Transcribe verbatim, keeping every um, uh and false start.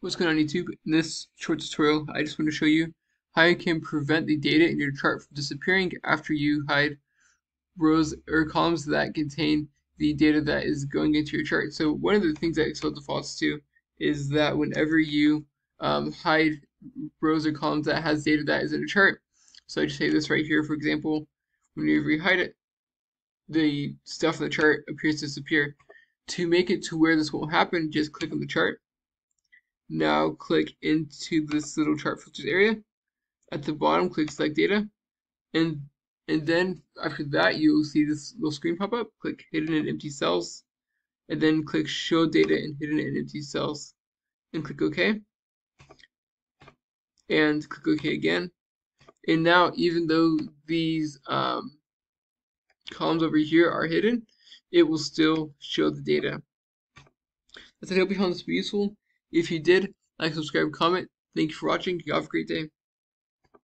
What's going on YouTube? In this short tutorial, I just want to show you how you can prevent the data in your chart from disappearing after you hide rows or columns that contain the data that is going into your chart. So one of the things that Excel defaults to is that whenever you um, hide rows or columns that has data that is in a chart, so I just say this right here, for example, whenever you hide it, the stuff in the chart appears to disappear. To make it to where this won't happen, just click on the chart. Now click into this little chart filters area. At the bottom, click select data. And and then after that, you'll see this little screen pop up. Click hidden and empty cells. And then click show data in hidden and empty cells. And click OK. And click OK again. And now even though these um, columns over here are hidden, it will still show the data. That's it. I hope you found this to be useful. If you did, like, subscribe, comment. Thank you for watching. You have a great day.